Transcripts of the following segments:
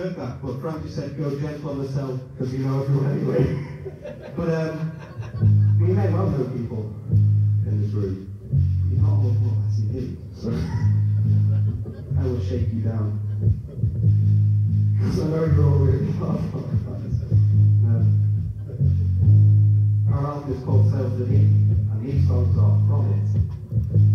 heard that, but Francis said, go gentle on the self, because you know everyone anyway. But we may well know people in this room. You're not all what I see me, so I will shake you down. Because I know you're all really far from that. Our album is called Self the Deep, and these songs are from it. Thank you.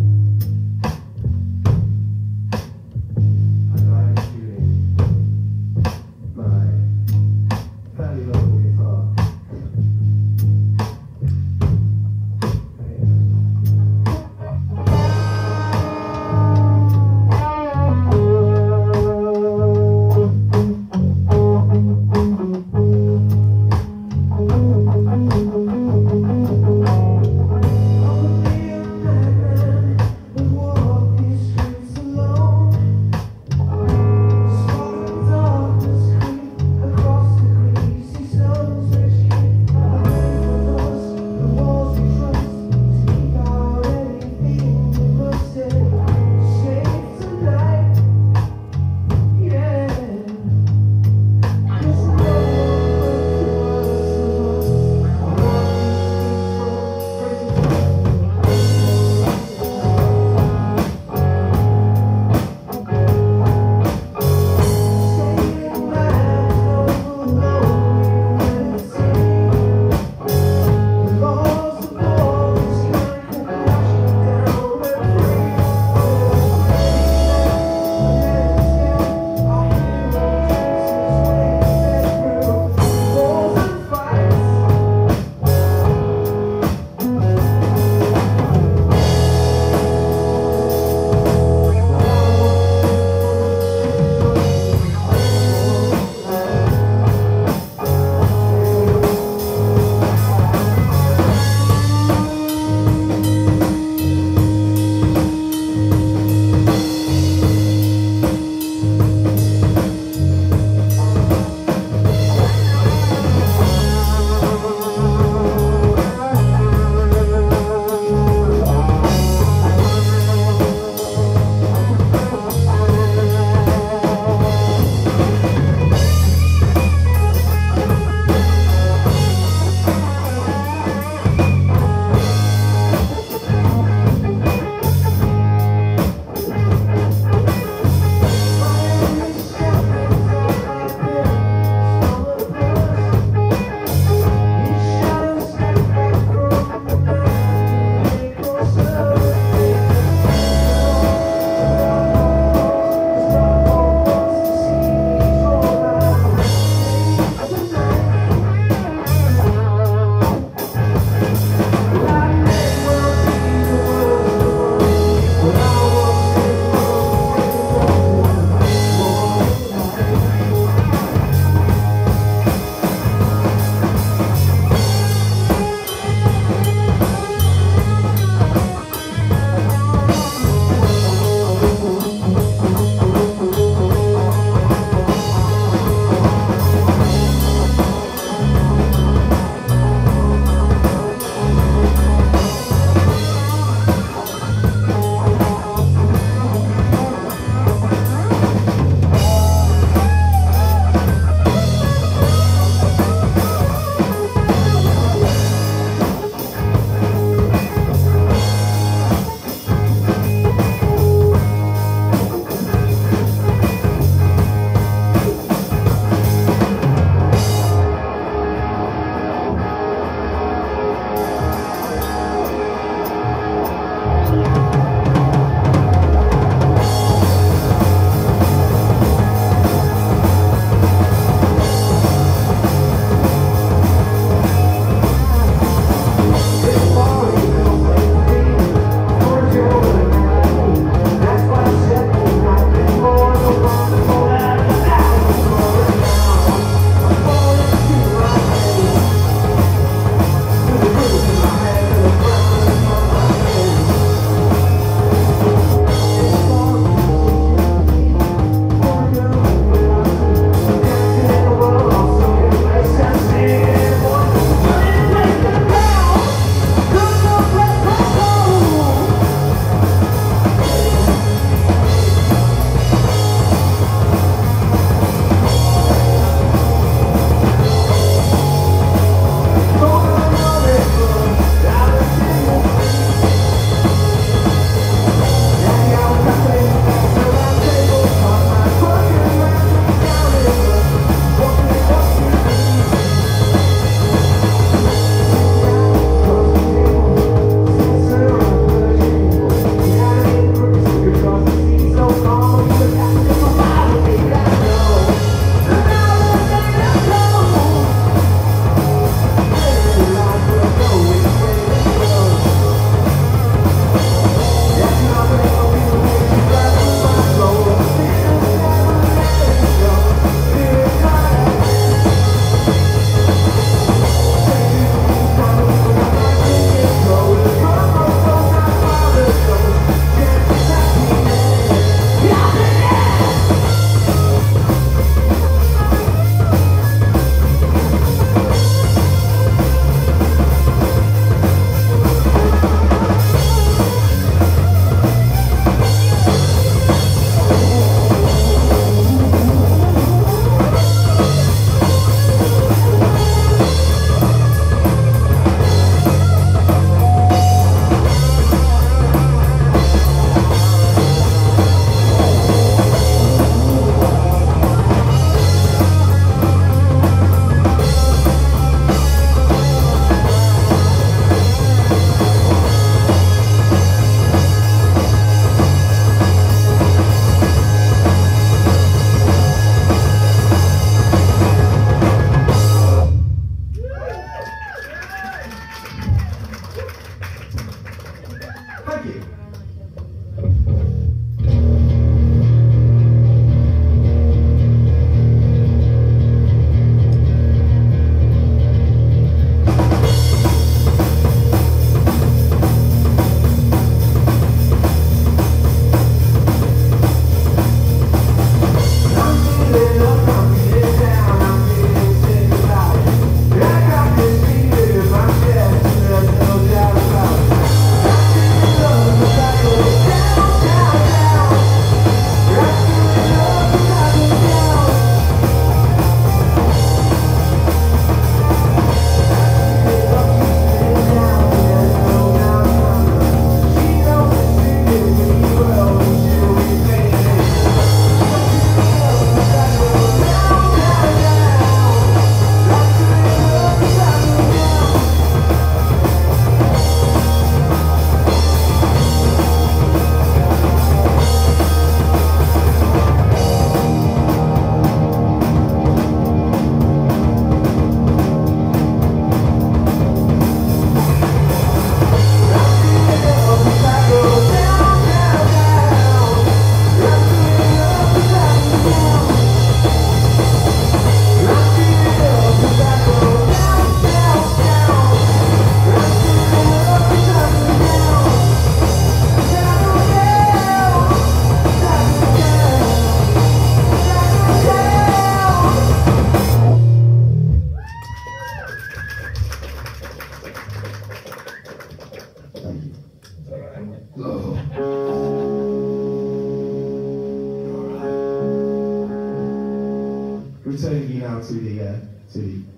to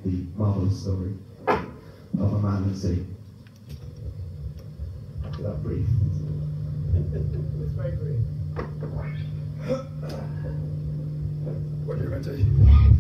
the marvelous story of a man and sea. That brief. It's very brief. What are you going to do?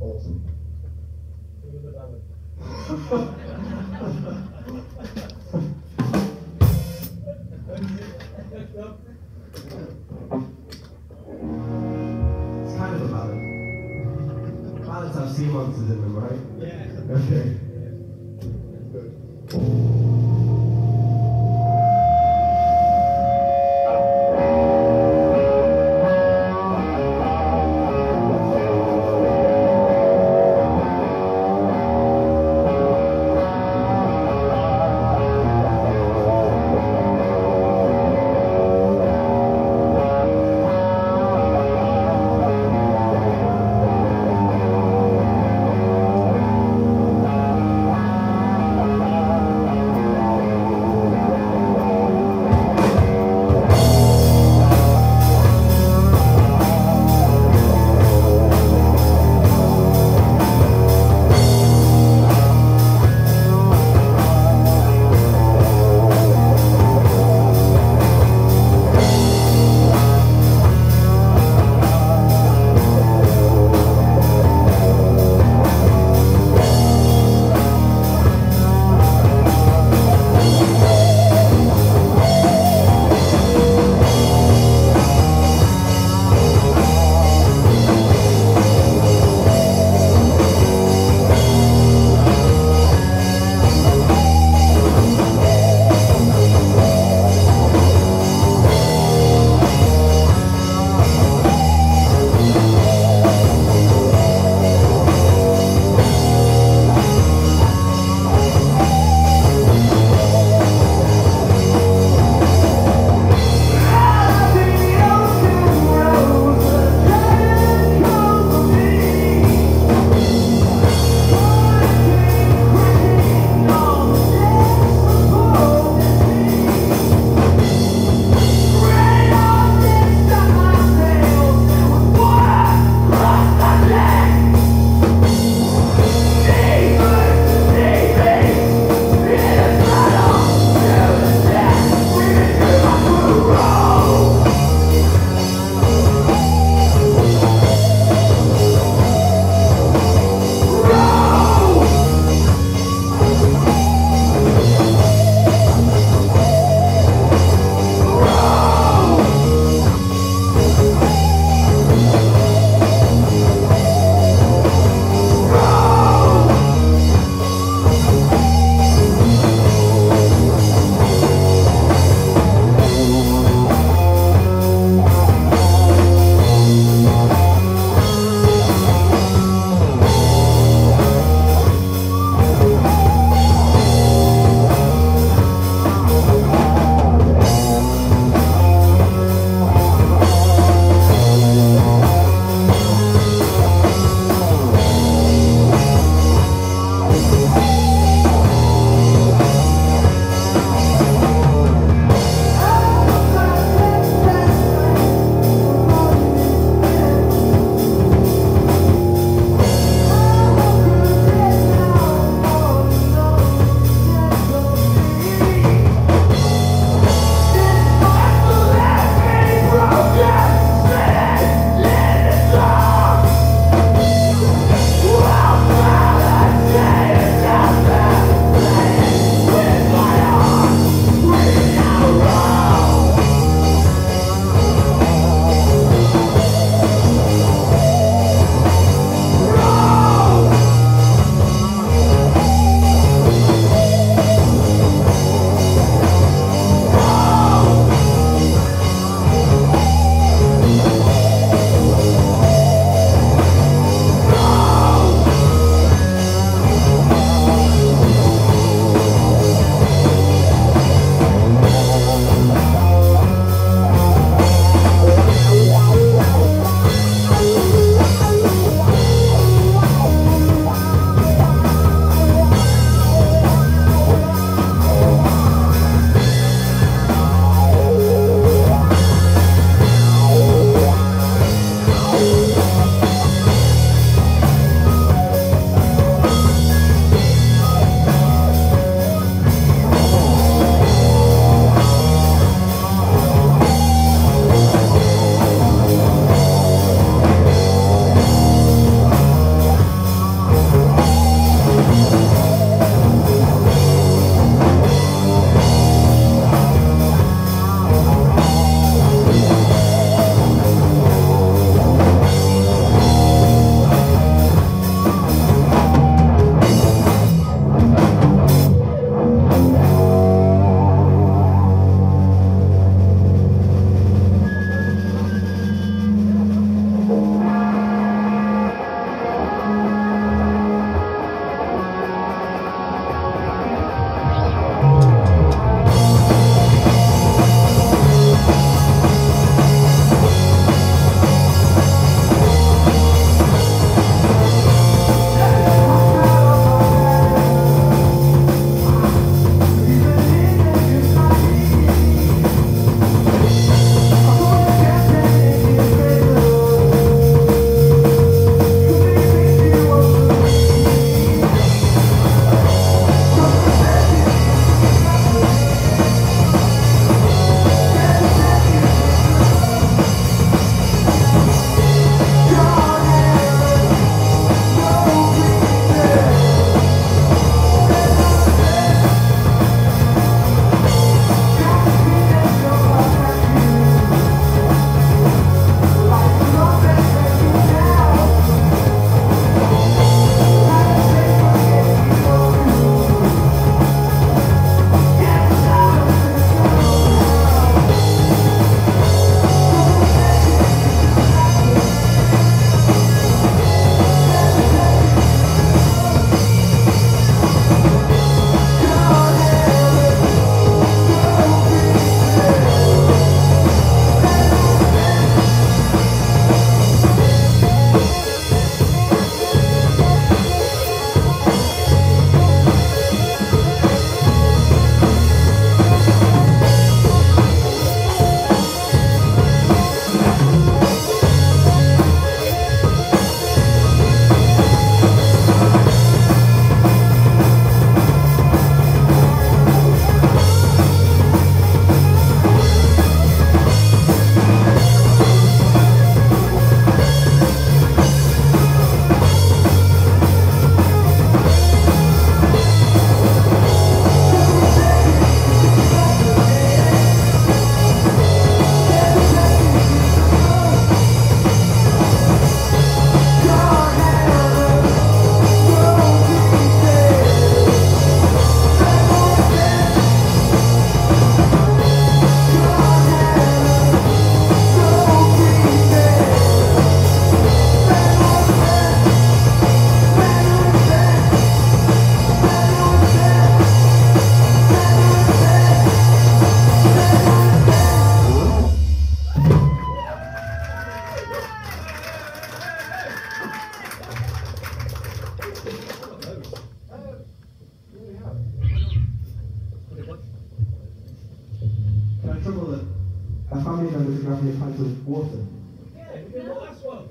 Awesome. It's kind of a ballad. Ballads have sea monsters in them, right? Yeah. Okay. out here trying to water. Yeah, you can last one.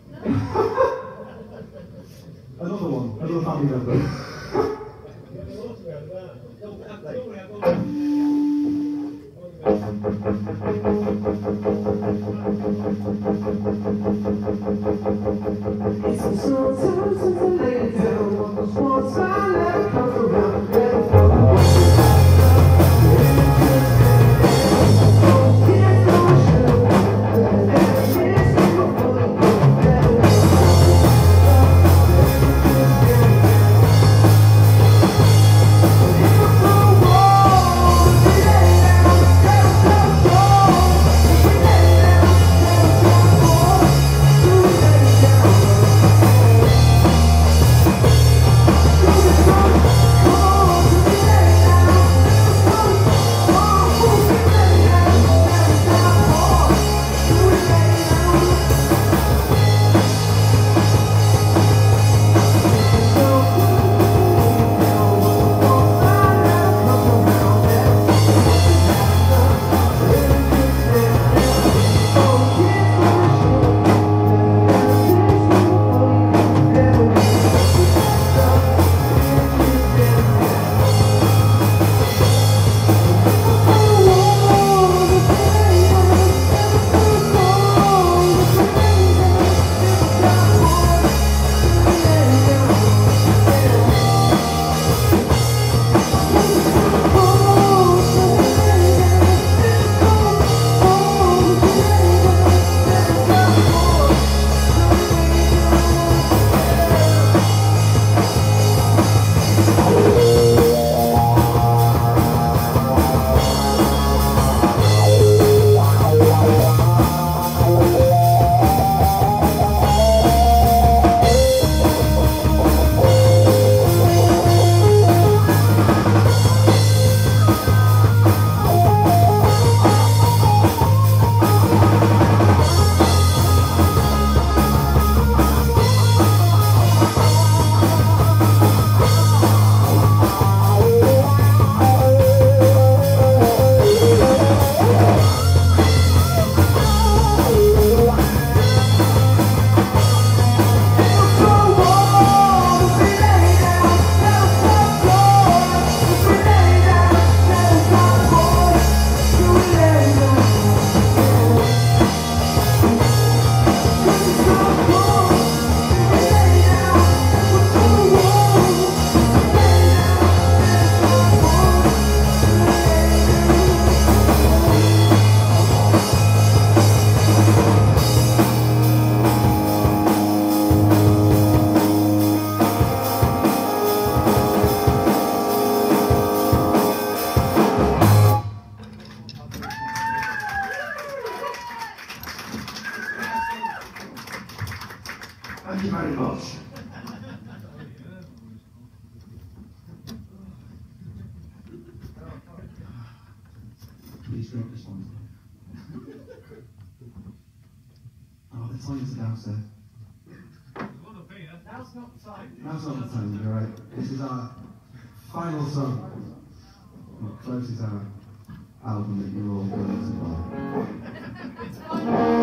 Another one, another family member. It's a short time since I laid down, small silent comes around and closes our album that you're all going to buy.